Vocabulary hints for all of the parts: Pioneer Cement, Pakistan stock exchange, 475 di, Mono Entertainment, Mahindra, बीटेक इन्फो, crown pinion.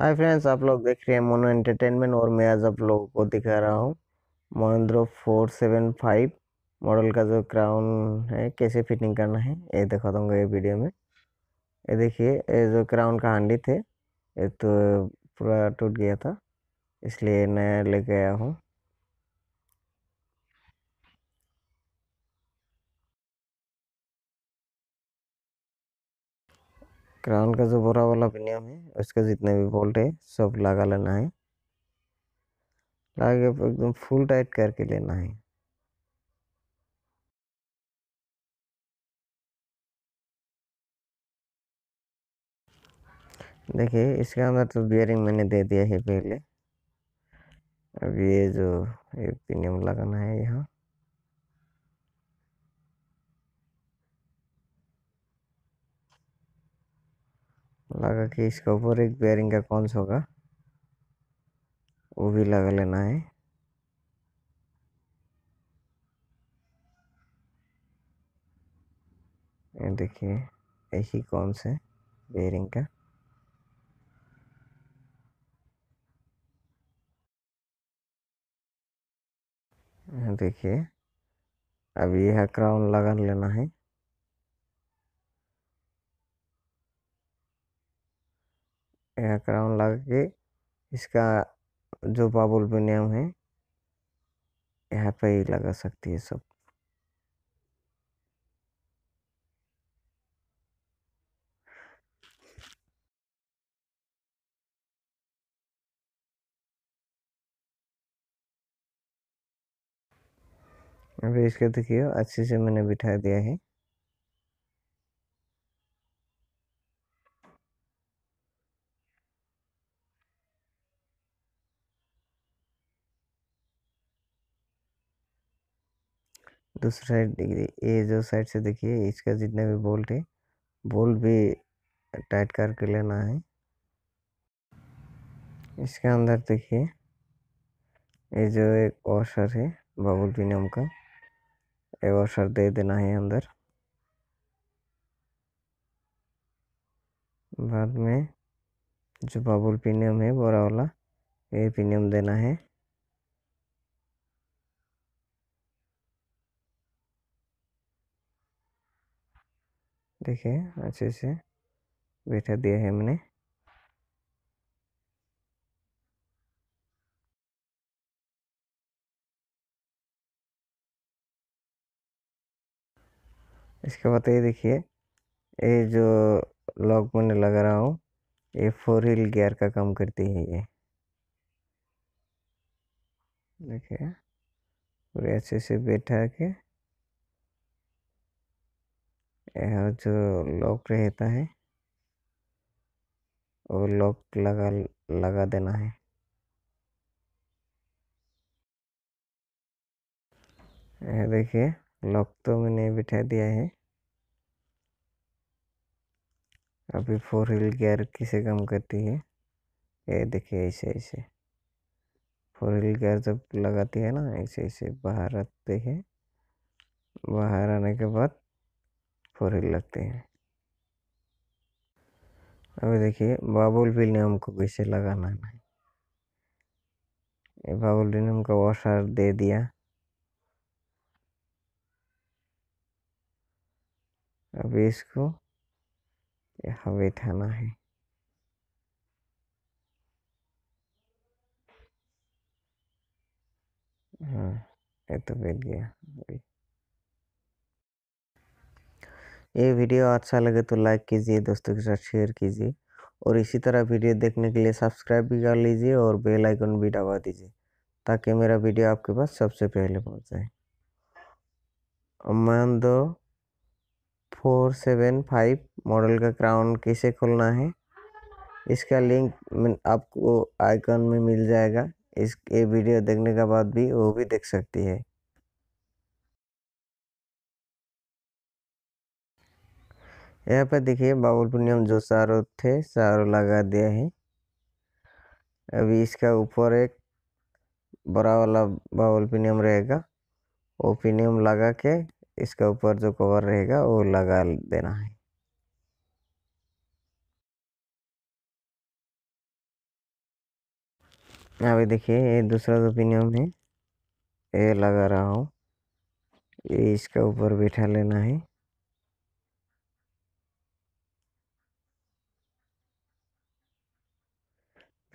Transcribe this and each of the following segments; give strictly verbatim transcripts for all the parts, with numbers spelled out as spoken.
Hi friends, आप लोग देख रहे हैं मोनो एंटरटेनमेंट और मैं आज आप लोगों को दिखा रहा हूँ Mahindra four seven five model का जो क्राउन है कैसे फिटिंग करना है ये दिखा दूँगा ये वीडियो में। ये देखिए, ये जो क्राउन का हंडी थे ये तो पूरा टूट गया था, इसलिए नया लेके आया हूँ। क्राउन का जो बोरा वाला पिनियन है उसका जितने भी बोल्ट है सब लगा लेना है, लगा के एकदम फुल टाइट करके लेना है। देखिए इसके अंदर तो बियरिंग मैंने दे दिया है पहले, अब ये जो एक पिनियन लगाना है यहाँ। लगा कि इसके ऊपर एक बेयरिंग का कॉन्स होगा वो भी लगा लेना है। ये देखिए यही कॉन्स है बेयरिंग का। देखिए अब यह क्राउन लगा लेना है। यह क्राउन लगा के इसका जो बाबुल पिनियन है यहाँ पे ही लगा सकती है सब। अभी इसके देखिए अच्छे से मैंने बिठा दिया है। दूसरी साइड देखिए, ये जो साइड से देखिए इसका जितने भी बोल्ट है बोल्ट भी टाइट करके लेना है। इसके अंदर देखिए ये जो एक वॉशर है बाबुल पिनियन का, ये वॉशर दे देना है अंदर। बाद में जो बाबुल पिनियन है बोरा वाला ये पिनियन देना है। देखिए अच्छे से बैठा दिया है मैंने। इसके बाद ये देखिए ये जो लॉक मैंने लगा रहा हूँ ये फोर व्हील गियर का काम करती है। ये देखिए पूरे अच्छे से बैठा के यह जो लॉक रहता है वो लॉक लगा लगा देना है। यह देखिए लॉक तो मैंने बिठा दिया है। अभी फोर व्हील गियर किसे काम करती है ये देखिए, ऐसे ऐसे फोर व्हील गियर जब लगाती है ना ऐसे ऐसे बाहर आते हैं, बाहर आने के बाद फोर व्हील लगते हैं। अभी देखिए बाबुल पिनियन हमको कैसे लगाना है। ये बाबुल पिनियन का वॉशर दे दिया। अभी इसको यहाँ बैठाना है। हाँ ये तो बैठ गया। अभी ये वीडियो अच्छा लगे तो लाइक कीजिए, दोस्तों के साथ शेयर कीजिए और इसी तरह वीडियो देखने के लिए सब्सक्राइब भी कर लीजिए और बेल आइकन भी दबा दीजिए ताकि मेरा वीडियो आपके पास सबसे पहले पहुंच जाए। Mahindra four seven five model का क्राउन कैसे खोलना है इसका लिंक आपको आइकन में मिल जाएगा। इस ये वीडियो देखने के बाद भी वो भी देख सकती है। यहाँ पर देखिए बाबुल पिनियन जो चारों थे चारों लगा दिया है। अभी इसका ऊपर एक बड़ा वाला बाबुल पिनियन रहेगा वो पिनियन लगा के इसका ऊपर जो कवर रहेगा वो लगा देना है। यहाँ पे देखिए ये दूसरा जो पिनियन है ये लगा रहा हूँ, ये इसका ऊपर बैठा लेना है।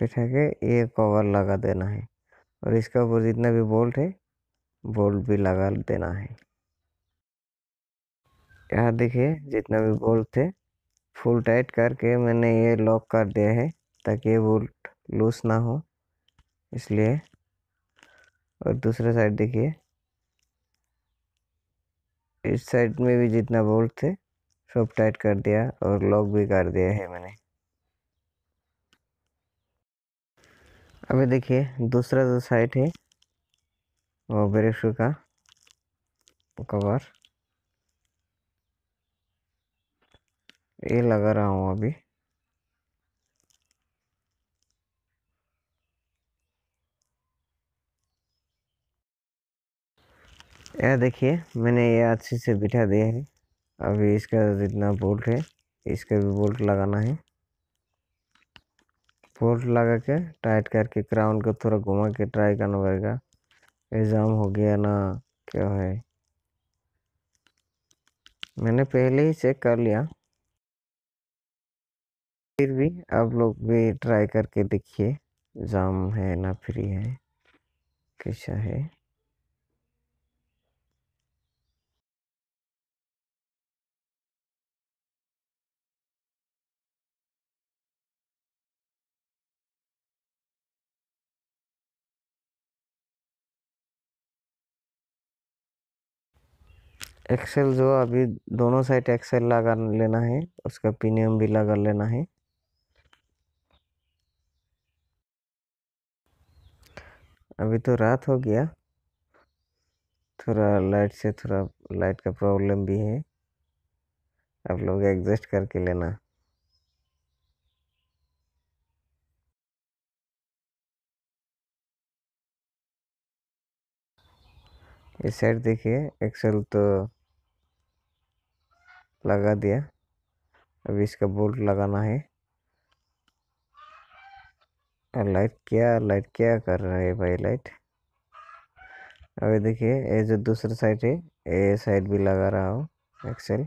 बैठा के ये कवर लगा देना है और इसका ऊपर जितना भी बोल्ट है बोल्ट भी लगा देना है। यहाँ देखिए जितना भी बोल्ट थे फुल टाइट करके मैंने ये लॉक कर दिया है ताकि ये बोल्ट लूज ना हो इसलिए। और दूसरा साइड देखिए, इस साइड में भी जितना बोल्ट थे सब टाइट कर दिया और लॉक भी कर दिया है मैंने। अभी देखिए दूसरा जो साइड है वो ब्रेक शू का कवर ये लगा रहा हूँ अभी। यह देखिए मैंने ये अच्छे से बिठा दिया है। अभी इसका जितना बोल्ट है इसका भी बोल्ट लगाना है। बोल्ट लगा के टाइट करके क्राउन को थोड़ा घुमा के ट्राई करना पड़ेगा, ये जाम हो गया ना क्या है। मैंने पहले ही चेक कर लिया, फिर भी आप लोग भी ट्राई करके देखिए जाम है ना फ्री है कैसा है। एक्सेल जो अभी दोनों साइड एक्सेल लगा लेना है, उसका पिनियन भी लगा लेना है। अभी तो रात हो गया, थोड़ा लाइट से थोड़ा लाइट का प्रॉब्लम भी है, आप लोग एडजस्ट करके लेना। इस साइड देखिए एक्सेल तो लगा दिया, अभी इसका बोल्ट लगाना है। लाइट क्या लाइट क्या कर रहा है भाई लाइट। अभी देखिए ये जो दूसरा साइड है ये साइड भी लगा रहा हूँ एक्सेल।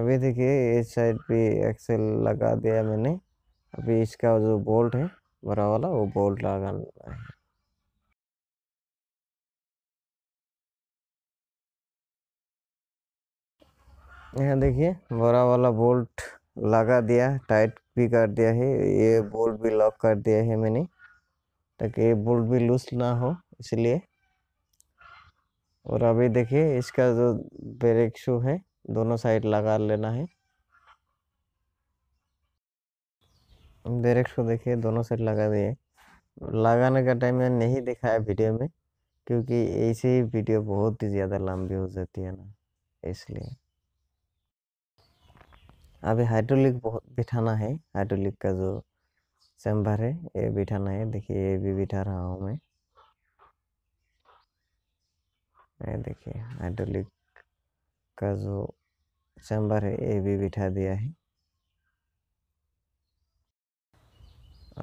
अभी देखिए ये साइड भी एक्सेल लगा दिया मैंने। अभी इसका जो बोल्ट है बड़ा वाला वो बोल्ट लगाना है। यहाँ देखिए बड़ा वाला बोल्ट लगा दिया, टाइट भी कर दिया है, ये बोल्ट भी लॉक कर दिया है मैंने ताकि ये बोल्ट भी लूज ना हो इसलिए। और अभी देखिए इसका जो ब्रेक शू है दोनों साइड लगा लेना है। ब्रेक शू देखिए दोनों साइड लगा दिए। लगाने का टाइम मैंने नहीं दिखाया वीडियो में क्योंकि ऐसे ही वीडियो बहुत ही ज़्यादा लंबी हो जाती है ना इसलिए। अभी हाइड्रोलिक बहुत बिठाना है, हाइड्रोलिक का जो चैम्बर है ये बिठाना है। देखिए ये भी बिठा रहा हूँ मैं, ये देखिए हाइड्रोलिक का जो चैम्बर है ये भी बिठा दिया है।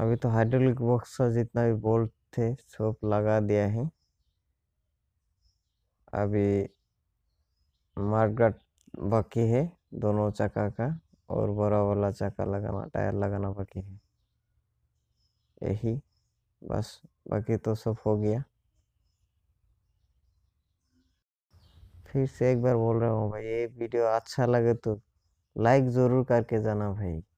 अभी तो हाइड्रोलिक बॉक्स का जितना भी बोल्ट थे सब लगा दिया है। अभी मार्गट बाकी है दोनों चक्का का और बड़ा वाला चक्का लगाना, टायर लगाना बाकी है, यही बस। बाकी तो सब हो गया। फिर से एक बार बोल रहा हूँ भाई ये वीडियो अच्छा लगे तो लाइक ज़रूर करके जाना भाई।